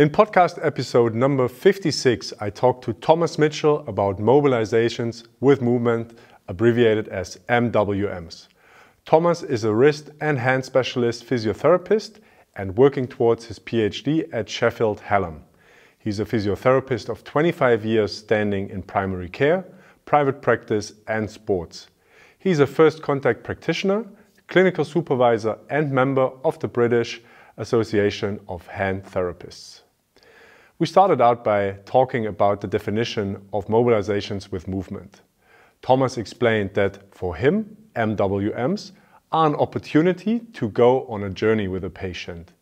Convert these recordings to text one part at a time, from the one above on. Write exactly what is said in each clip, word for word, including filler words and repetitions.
In podcast episode number fifty-six, I talked to Thomas Mitchell about mobilizations with movement, abbreviated as M W Ms. Thomas is a wrist and hand specialist physiotherapist and working towards his PhD at Sheffield Hallam. He's a physiotherapist of twenty-five years standing in primary care, private practice and sports. He's a first contact practitioner, clinical supervisor and member of the British Association of Hand Therapists. We started out by talking about the definition of mobilizations with movement. Thomas explained that for him, M W Ms are an opportunity to go on a journey with a patient.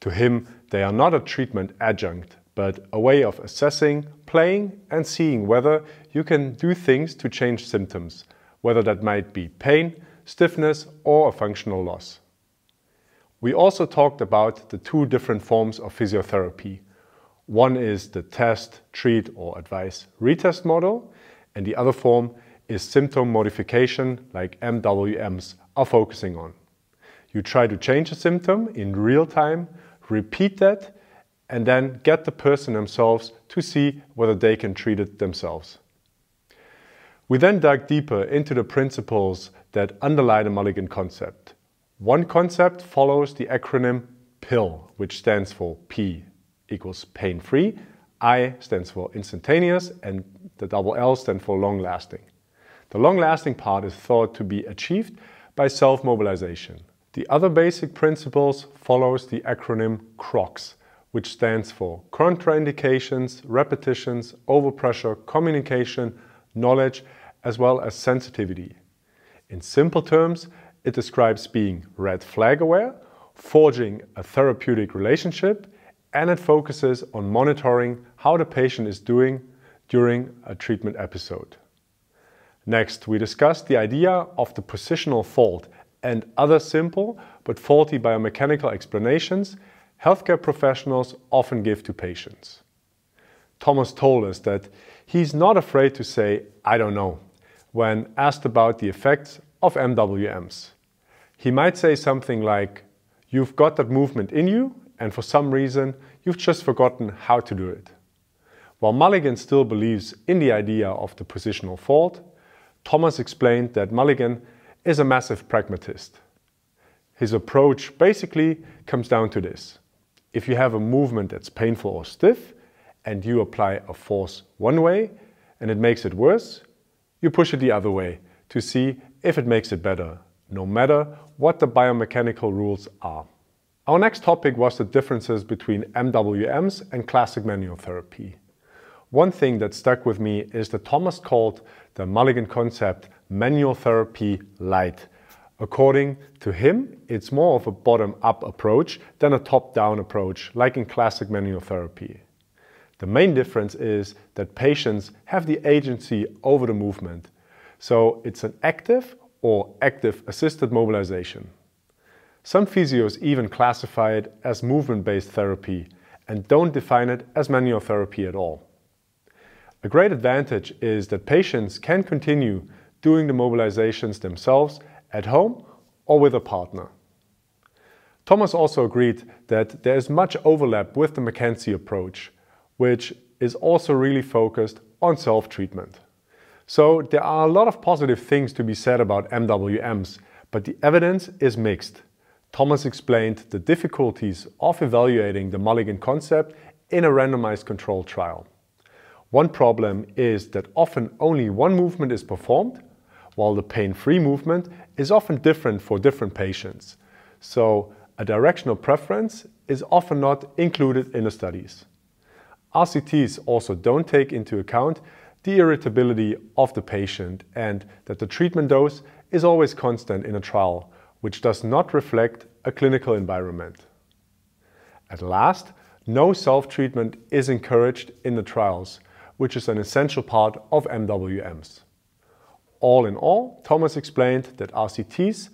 To him, they are not a treatment adjunct, but a way of assessing, playing and seeing whether you can do things to change symptoms, whether that might be pain, stiffness or a functional loss. We also talked about the two different forms of physiotherapy. One is the test, treat or advise retest model, and the other form is symptom modification, like M W Ms are focusing on. You try to change a symptom in real time, repeat that, and then get the person themselves to see whether they can treat it themselves. We then dug deeper into the principles that underlie the Mulligan concept. One concept follows the acronym P I L, which stands for P equals pain-free, I stands for instantaneous, and the double L stands for long-lasting. The long-lasting part is thought to be achieved by self-mobilization. The other basic principles follows the acronym CROCS, which stands for contraindications, repetitions, overpressure, communication, knowledge, as well as sensitivity. In simple terms, it describes being red flag aware, forging a therapeutic relationship, and it focuses on monitoring how the patient is doing during a treatment episode. Next, we discussed the idea of the positional fault and other simple but faulty biomechanical explanations healthcare professionals often give to patients. Thomas told us that he's not afraid to say, "I don't know," when asked about the effects of M W Ms. He might say something like, "You've got that movement in you, and for some reason, you've just forgotten how to do it." While Mulligan still believes in the idea of the positional fault, Thomas explained that Mulligan is a massive pragmatist. His approach basically comes down to this. If you have a movement that's painful or stiff, and you apply a force one way, and it makes it worse, you push it the other way to see if it makes it better, no matter what the biomechanical rules are. Our next topic was the differences between M W Ms and classic manual therapy. One thing that stuck with me is that Thomas called the Mulligan concept manual therapy light. According to him, it's more of a bottom-up approach than a top-down approach, like in classic manual therapy. The main difference is that patients have the agency over the movement. So it's an active or active assisted mobilization. Some physios even classify it as movement-based therapy and don't define it as manual therapy at all. A great advantage is that patients can continue doing the mobilizations themselves at home or with a partner. Thomas also agreed that there is much overlap with the McKenzie approach, which is also really focused on self-treatment. So there are a lot of positive things to be said about M W Ms, but the evidence is mixed. Thomas explained the difficulties of evaluating the Mulligan concept in a randomized controlled trial. One problem is that often only one movement is performed, while the pain-free movement is often different for different patients. So a directional preference is often not included in the studies. R C Ts also don't take into account the irritability of the patient and that the treatment dose is always constant in a trial, which does not reflect a clinical environment. At last, no self-treatment is encouraged in the trials, which is an essential part of M W Ms. All in all, Thomas explained that R C Ts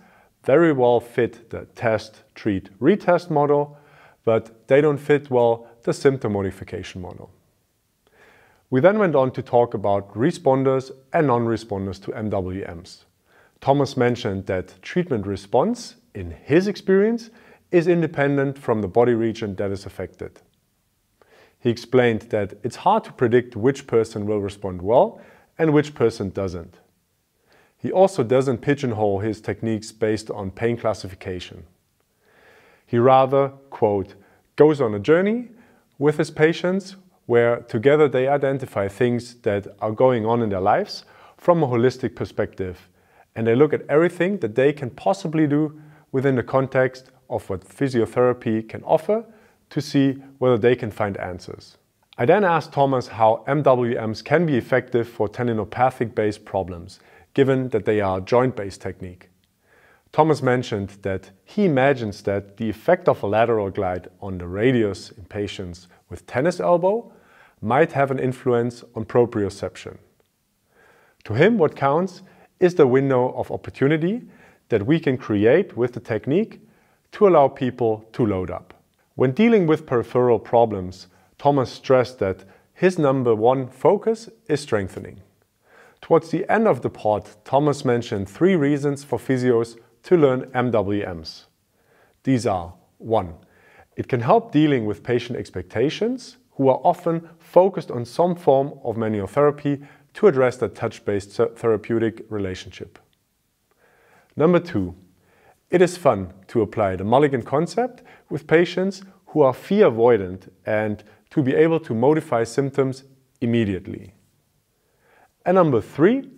very well fit the test, treat, retest model, but they don't fit well the symptom modification model. We then went on to talk about responders and non-responders to M W Ms. Thomas mentioned that treatment response, in his experience, is independent from the body region that is affected. he explained that it's hard to predict which person will respond well and which person doesn't. He also doesn't pigeonhole his techniques based on pain classification. He rather, quote, goes on a journey with his patients where together they identify things that are going on in their lives from a holistic perspective, and they look at everything that they can possibly do within the context of what physiotherapy can offer to see whether they can find answers. I then asked Thomas how M W Ms can be effective for tendinopathic-based problems, given that they are a joint-based technique. Thomas mentioned that he imagines that the effect of a lateral glide on the radius in patients with tennis elbow might have an influence on proprioception. To him, what counts is the window of opportunity that we can create with the technique to allow people to load up. When dealing with peripheral problems, Thomas stressed that his number one focus is strengthening. Towards the end of the pod, Thomas mentioned three reasons for physios to learn M W Ms. These are: one, it can help dealing with patient expectations, who are often focused on some form of manual therapy to address the touch-based therapeutic relationship. Number two, it is fun to apply the Mulligan concept with patients who are fear avoidant and to be able to modify symptoms immediately. And number three,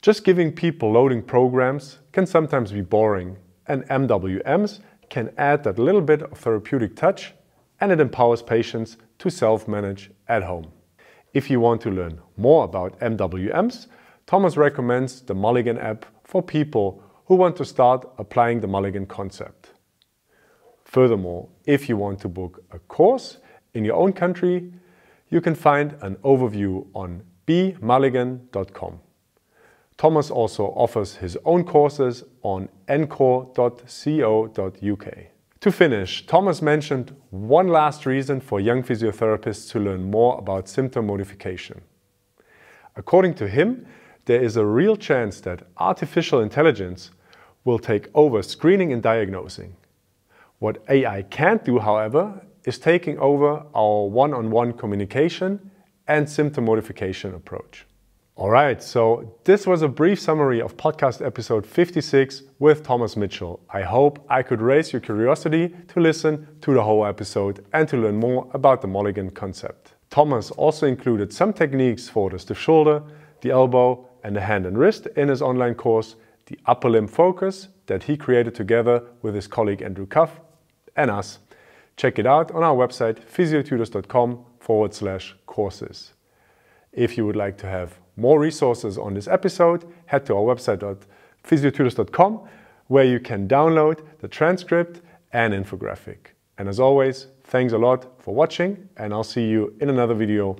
just giving people loading programs can sometimes be boring, and M W Ms can add that little bit of therapeutic touch, and it empowers patients to self-manage at home. If you want to learn more about M W Ms, Thomas recommends the Mulligan app for people who want to start applying the Mulligan concept. Furthermore, if you want to book a course in your own country, you can find an overview on b mulligan dot com. Thomas also offers his own courses on encore dot co dot U K. To finish, Thomas mentioned one last reason for young physiotherapists to learn more about symptom modification. According to him, there is a real chance that artificial intelligence will take over screening and diagnosing. What A I can't do, however, is taking over our one-on-one communication and symptom modification approach. All right, so this was a brief summary of podcast episode fifty-six with Thomas Mitchell. I hope I could raise your curiosity to listen to the whole episode and to learn more about the Mulligan concept. Thomas also included some techniques for the stiff shoulder, the elbow, and the hand and wrist in his online course, The Upper Limb Focus, that he created together with his colleague Andrew Cuff and us. Check it out on our website, physiotutors dot com forward slash courses. If you would like to have more resources on this episode, head to our website at physiotutors dot com, where you can download the transcript and infographic. And as always, thanks a lot for watching, and I'll see you in another video